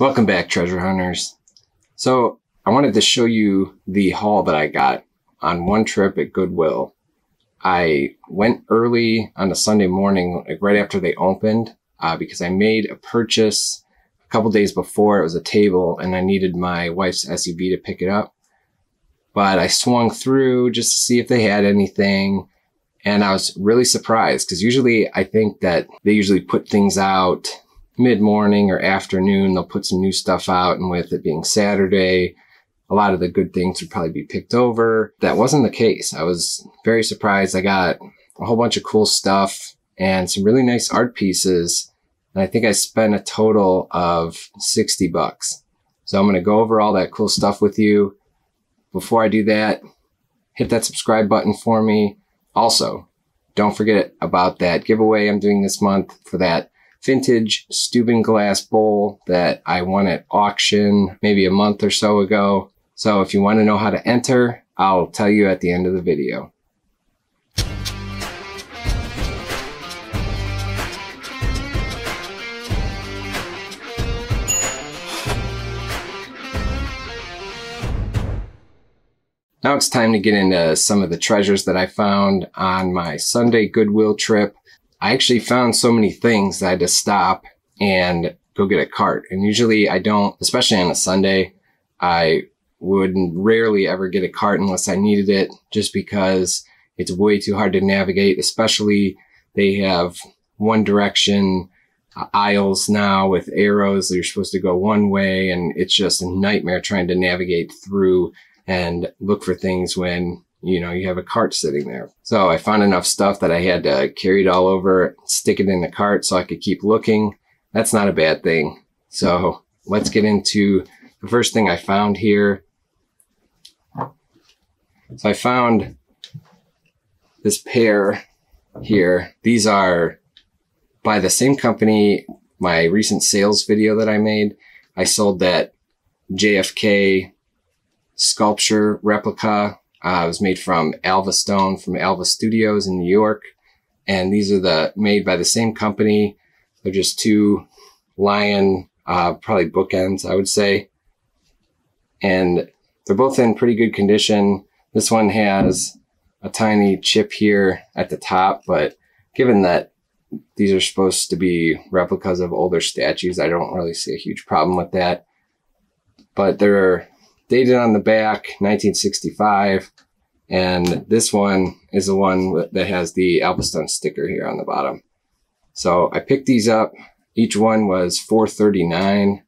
Welcome back, treasure hunters. So I wanted to show you the haul that I got on one trip at Goodwill. I went early on a Sunday morning, like right after they opened, because I made a purchase a couple days before. It was a table and I needed my wife's SUV to pick it up. But I swung through just to see if they had anything. And I was really surprised because usually I think that they usually put things out mid-morning or afternoon. They'll put some new stuff out. And with it being Saturday, a lot of the good things would probably be picked over. That wasn't the case. I was very surprised. I got a whole bunch of cool stuff and some really nice art pieces. And I think I spent a total of $60. So I'm going to go over all that cool stuff with you. Before I do that, hit that subscribe button for me. Also, don't forget about that giveaway I'm doing this month for that vintage Steuben glass bowl that I won at auction maybe a month or so ago. So if you want to know how to enter, I'll tell you at the end of the video. Now it's time to get into some of the treasures that I found on my Sunday Goodwill trip. I actually found so many things that I had to stop and go get a cart. And usually I don't, especially on a Sunday, I would rarely ever get a cart unless I needed it just because it's way too hard to navigate, especially they have one direction aisles now with arrows that you're supposed to go one way. And it's just a nightmare trying to navigate through and look for things when you know, you have a cart sitting there. So I found enough stuff that I had to carry it all over, stick it in the cart so I could keep looking. That's not a bad thing. So let's get into the first thing I found here. So I found this pair here. These are by the same company, my recent sales video that I made. I sold that JFK sculpture replica. It was made from Alva Stone from Alva Studios in New York. And these are made by the same company. They're just two lion, probably bookends, I would say. And they're both in pretty good condition. This one has a tiny chip here at the top, but given that these are supposed to be replicas of older statues, I don't really see a huge problem with that. But they're dated on the back, 1965. And this one is the one that has the Alva Stone sticker here on the bottom. So I picked these up. Each one was $4.39,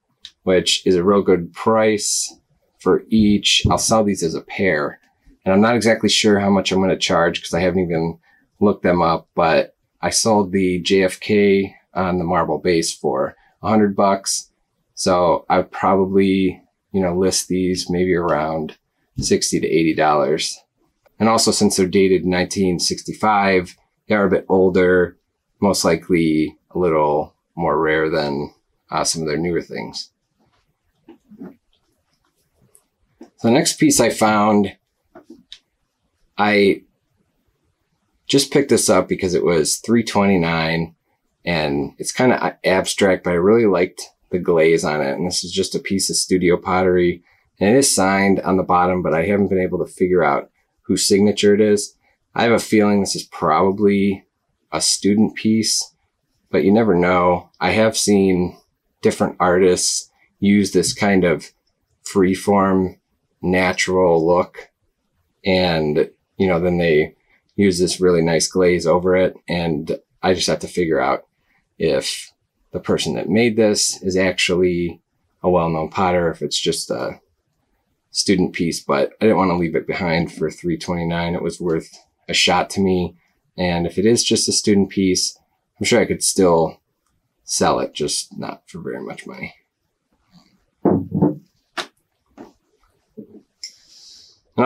which is a real good price for each. I'll sell these as a pair. And I'm not exactly sure how much I'm going to charge because I haven't even looked them up. But I sold the JFK on the marble base for $100. So I would probably, you know, list these maybe around $60 to $80. And also since they're dated 1965, they are a bit older, most likely a little more rare than some of their newer things. So the next piece I found, I just picked this up because it was $3.29 and it's kind of abstract, but I really liked the glaze on it. And this is just a piece of studio pottery and it is signed on the bottom, but I haven't been able to figure out whose signature it is. I have a feeling this is probably a student piece, but you never know. I have seen different artists use this kind of freeform, natural look. And, you know, then they use this really nice glaze over it. And I just have to figure out if the person that made this is actually a well-known potter, if it's just a student piece, but I didn't want to leave it behind for $3.29. It was worth a shot to me. And if it is just a student piece, I'm sure I could still sell it, just not for very much money. And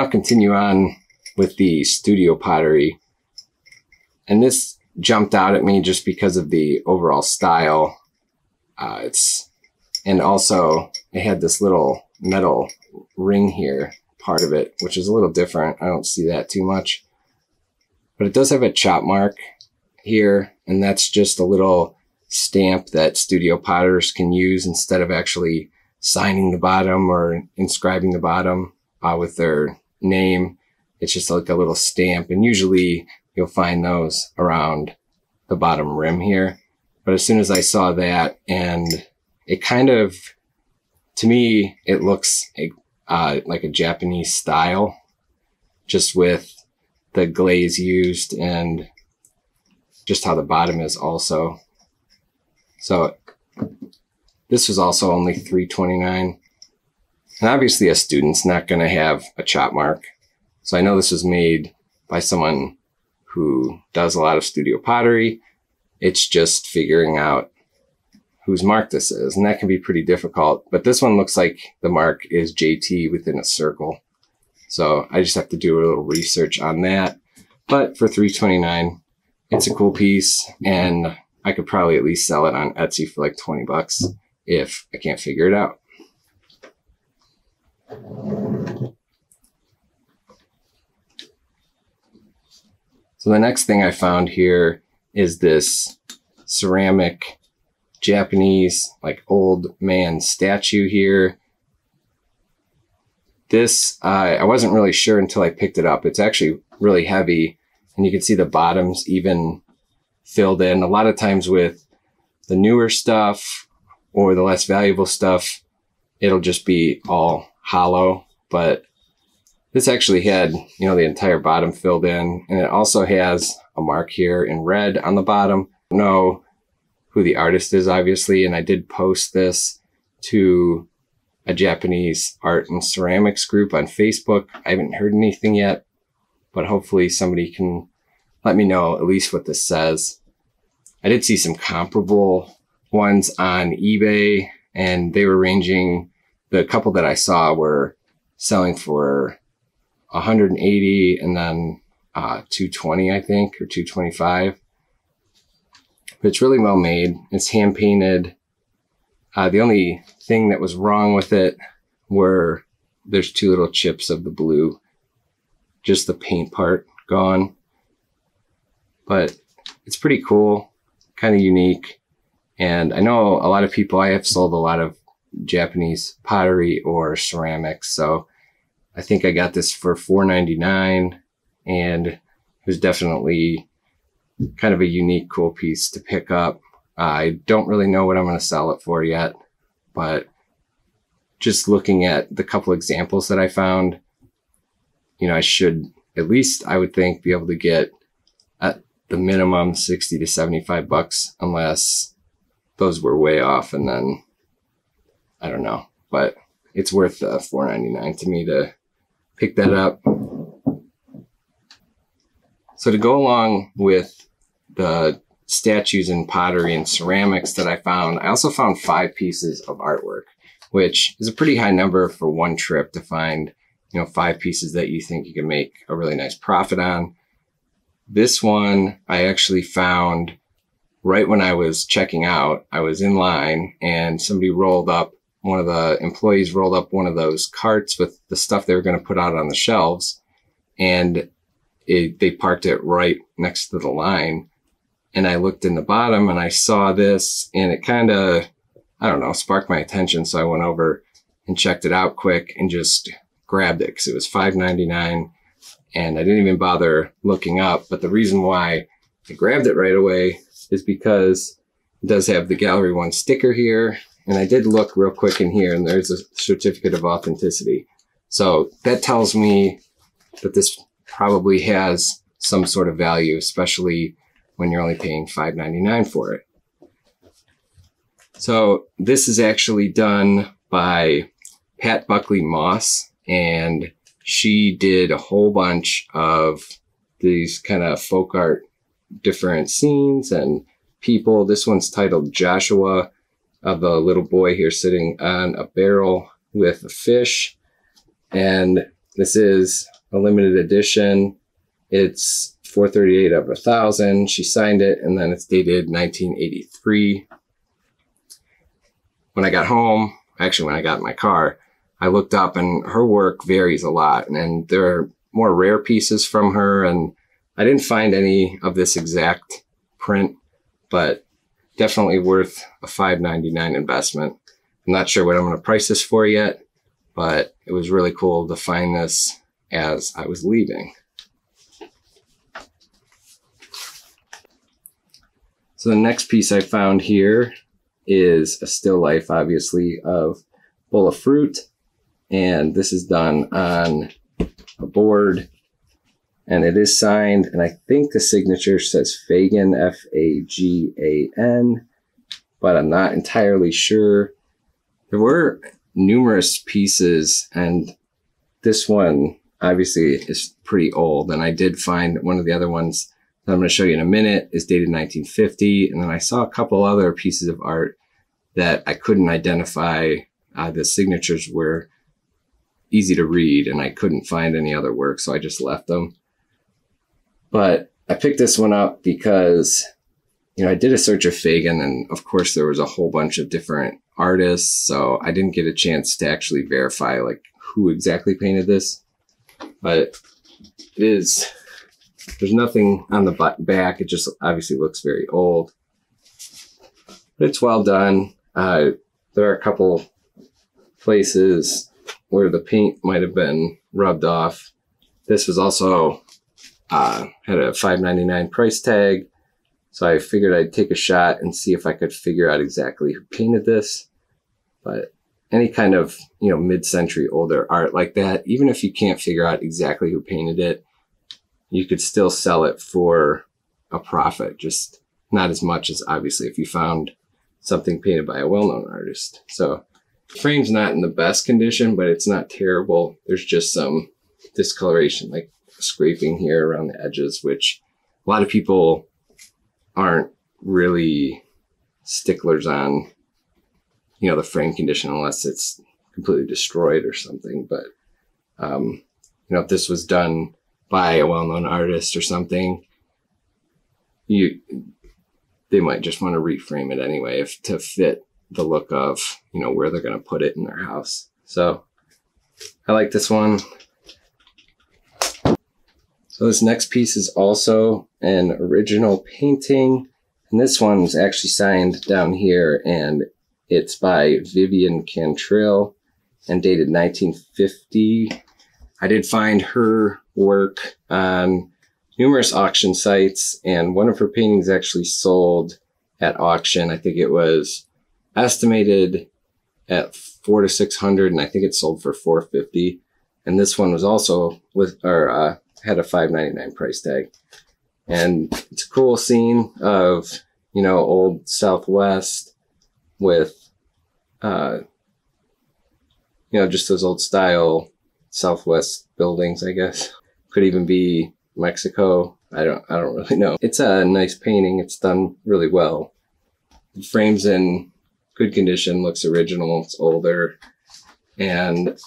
I'll continue on with the studio pottery. And this jumped out at me just because of the overall style. And also it had this little metal ring here, part of it, which is a little different. I don't see that too much, but it does have a chop mark here. And that's just a little stamp that studio potters can use instead of actually signing the bottom or inscribing the bottom with their name. It's just like a little stamp. And usually you'll find those around the bottom rim here. But as soon as I saw that, and it kind of, to me, it looks like a Japanese style, just with the glaze used and just how the bottom is also. So this was also only $3.29. And obviously a student's not going to have a chop mark. So I know this was made by someone who does a lot of studio pottery. It's just figuring out whose mark this is. And that can be pretty difficult. But this one looks like the mark is JT within a circle. So I just have to do a little research on that. But for $3.29, it's a cool piece. And I could probably at least sell it on Etsy for like 20 bucks if I can't figure it out. So the next thing I found here is this ceramic Japanese, like, old man statue here. This, I wasn't really sure until I picked it up. It's actually really heavy, and you can see the bottom's even filled in. A lot of times with the newer stuff or the less valuable stuff, it'll just be all hollow. But this actually had, you know, the entire bottom filled in, and it also has a mark here in red on the bottom. I don't know who the artist is, obviously, and I did post this to a Japanese art and ceramics group on Facebook. I haven't heard anything yet, but hopefully somebody can let me know at least what this says. I did see some comparable ones on eBay, and they were ranging. The couple that I saw were selling for 180 and then 220, I think, or 225. But it's really well made. It's hand painted. The only thing that was wrong with it were there's two little chips of the blue, just the paint part gone. But it's pretty cool, kind of unique. And I know a lot of people, I have sold a lot of Japanese pottery or ceramics. So I think I got this for $4.99, and it was definitely kind of a unique, cool piece to pick up. I don't really know what I'm going to sell it for yet, but just looking at the couple examples that I found, you know, I should at least, I would think, be able to get at the minimum 60 to 75 bucks, unless those were way off. And then I don't know, but it's worth $4.99 to me to pick that up. So to go along with the statues and pottery and ceramics that I found, I also found 5 pieces of artwork, which is a pretty high number for one trip to find, you know, 5 pieces that you think you can make a really nice profit on. This one I actually found right when I was checking out. I was in line, and somebody rolled up, one of the employees rolled up one of those carts with the stuff they were going to put out on the shelves, and they parked it right next to the line. And I looked in the bottom and I saw this, and it kind of, I don't know, sparked my attention. So I went over and checked it out quick and just grabbed it because it was $5.99, and I didn't even bother looking up. But the reason why I grabbed it right away is because it does have the Gallery One sticker here. And I did look real quick in here, and there's a certificate of authenticity. So that tells me that this probably has some sort of value, especially when you're only paying $5.99 for it. So this is actually done by Pat Buckley Moss, and she did a whole bunch of these kind of folk art, different scenes and people. This one's titled Joshua, of a little boy here sitting on a barrel with a fish. And this is a limited edition. It's 438 of 1,000. She signed it, and then it's dated 1983. When I got home, actually when I got in my car, I looked up, and her work varies a lot, and there are more rare pieces from her, and I didn't find any of this exact print, but definitely worth a $5.99 investment. I'm not sure what I'm going to price this for yet, but it was really cool to find this as I was leaving. So the next piece I found here is a still life, obviously, of a bowl of fruit. And this is done on a board, and it is signed. And I think the signature says Fagan, F-A-G-A-N, but I'm not entirely sure. There were numerous pieces, and this one obviously is pretty old. And I did find one of the other ones that I'm going to show you in a minute is dated 1950. And then I saw a couple other pieces of art that I couldn't identify. The signatures were easy to read, and I couldn't find any other work, so I just left them. But I picked this one up because, you know, I did a search of Fagan, and of course there was a whole bunch of different artists, so I didn't get a chance to actually verify like who exactly painted this. But it is, there's nothing on the back. It just obviously looks very old, but it's well done. There are a couple places where the paint might have been rubbed off. This was also had a $5.99 price tag, so I figured I'd take a shot and see if I could figure out exactly who painted this. But any kind of, you know, mid-century older art like that, even if you can't figure out exactly who painted it, you could still sell it for a profit, just not as much as obviously if you found something painted by a well-known artist. So frame's not in the best condition, but it's not terrible. There's just some discoloration, like scraping here around the edges, which a lot of people aren't really sticklers on, you know, the frame condition, unless it's completely destroyed or something. But, you know, if this was done by a well-known artist or something, they might just want to reframe it anyway to fit the look of, you know, where they're going to put it in their house. So I like this one. So this next piece is also an original painting, and this one's actually signed down here, and it's by Vivian Cantrell and dated 1950. I did find her work on numerous auction sites, and one of her paintings actually sold at auction. I think it was estimated at $400 to $600, and I think it sold for $450. And this one was also had a $5.99 price tag. And it's a cool scene of, you know, old Southwest with, you know, just those old style Southwest buildings, I guess. Could even be Mexico. I don't really know. It's a nice painting. It's done really well. The frame's in good condition, looks original, it's older. And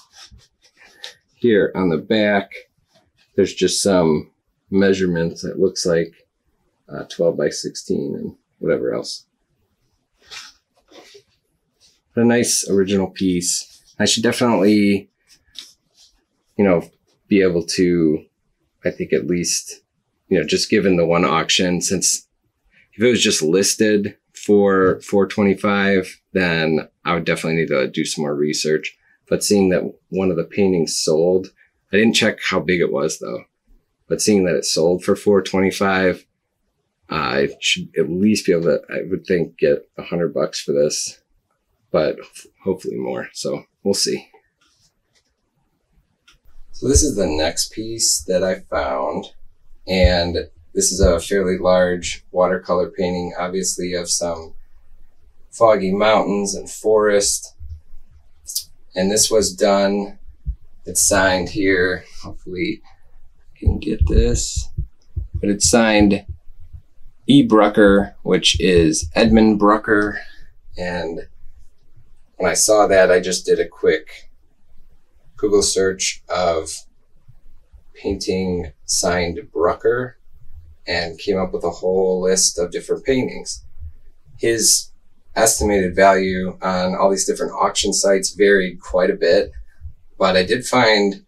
here on the back, there's just some measurements that looks like 12 by 16 and whatever else. But a nice original piece. I should definitely, you know, be able to, I think at least, you know, just given the one auction, since if it was just listed for $425, then I would definitely need to do some more research. But seeing that one of the paintings sold, I didn't check how big it was though, but seeing that it sold for $425, I should at least be able to, I would think, get $100 for this, but hopefully more. So we'll see. So this is the next piece that I found, and this is a fairly large watercolor painting, obviously, of some foggy mountains and forest. And this was done, it's signed here. Hopefully I can get this. But it's signed E. Brucker, which is Edmund Brucker. And when I saw that, I just did a quick Google search of painting signed Brucker, and came up with a whole list of different paintings. His estimated value on all these different auction sites varied quite a bit, but I did find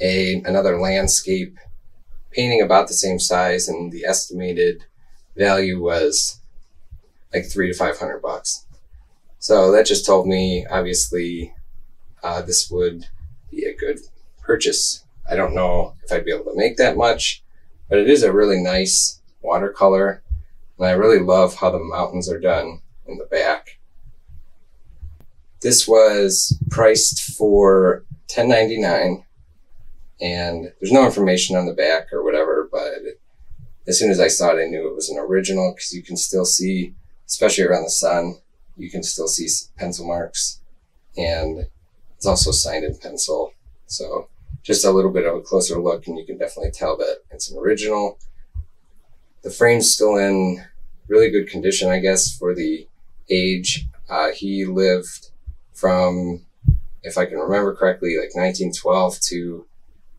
another landscape painting about the same size, and the estimated value was like $300 to $500. So that just told me, obviously, this would be a good purchase. I don't know if I'd be able to make that much, but it is a really nice watercolor, and I really love how the mountains are done in the back. This was priced for $10.99, and there's no information on the back or whatever, but as soon as I saw it, I knew it was an original, because you can still see, especially around the sun, you can still see pencil marks, and it's also signed in pencil. So just a little bit of a closer look and you can definitely tell that it's an original. The frame's still in really good condition, I guess, for the age. He lived from, if I can remember correctly, like 1912 to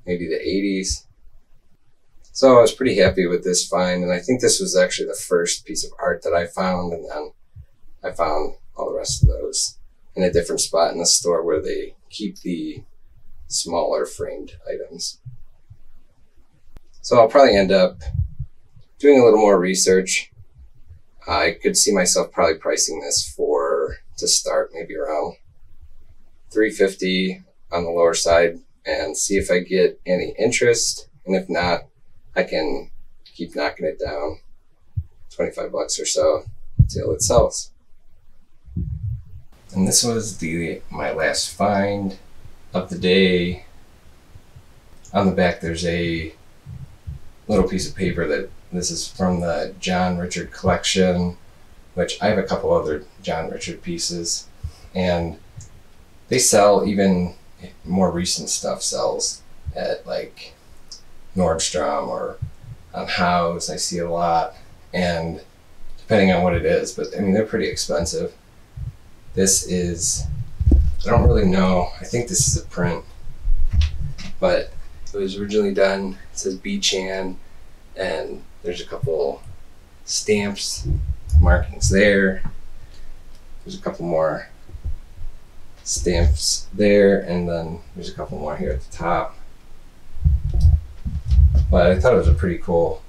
maybe the 80s. So I was pretty happy with this find, and I think this was actually the first piece of art that I found, and then I found all the rest of those in a different spot in the store where they keep the smaller framed items. So I'll probably end up doing a little more research. I could see myself probably pricing this for, to start, maybe around $350 on the lower side, and see if I get any interest. And if not, I can keep knocking it down 25 bucks or so till it sells. And this was my last find of the day. On the back there's a little piece of paper that this is from the John Richard collection, which I have a couple other John Richard pieces, and they sell, even more recent stuff sells at like Nordstrom or on House. I see a lot, and depending on what it is, but I mean, they're pretty expensive. This is, I don't really know, I think this is a print, but it was originally done, it says B. Chan, and there's a couple stamps, markings there. There's a couple more stamps there, and then there's a couple more here at the top. But I thought it was a pretty cool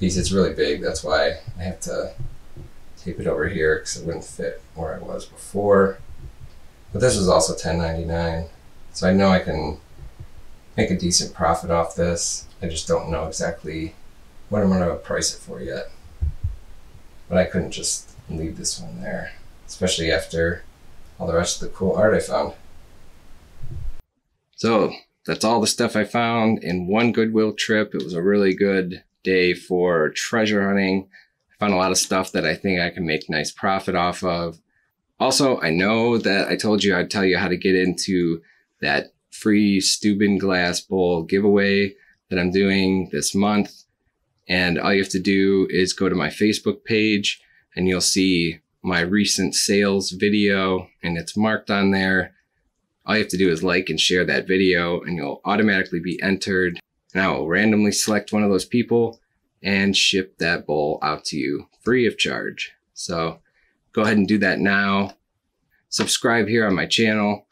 piece. It's really big, that's why I have to tape it over here, because it wouldn't fit where I was before. But this was also $10.99, so I know I can make a decent profit off this. I just don't know exactly what I'm going to price it for yet. But I couldn't just leave this one there, especially after all the rest of the cool art I found. So that's all the stuff I found in one Goodwill trip. It was a really good day for treasure hunting. Found a lot of stuff that I think I can make nice profit off of. Also, I know that I told you I'd tell you how to get into that free Steuben glass bowl giveaway that I'm doing this month. And all you have to do is go to my Facebook page and you'll see my recent sales video, and it's marked on there. All you have to do is like and share that video and you'll automatically be entered. And I will randomly select one of those people and ship that bowl out to you free of charge. So go ahead and do that now. Subscribe here on my channel.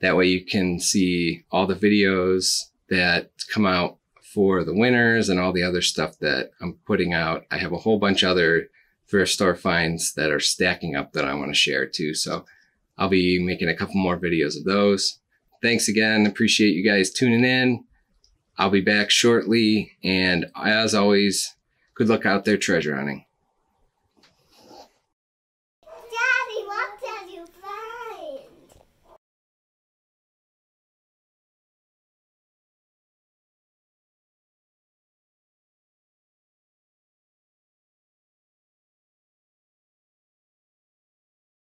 That way you can see all the videos that come out for the winners and all the other stuff that I'm putting out. I have a whole bunch of other thrift store finds that are stacking up that I want to share too. So I'll be making a couple more videos of those. Thanks again. Appreciate you guys tuning in. I'll be back shortly, and as always, good luck out there treasure hunting.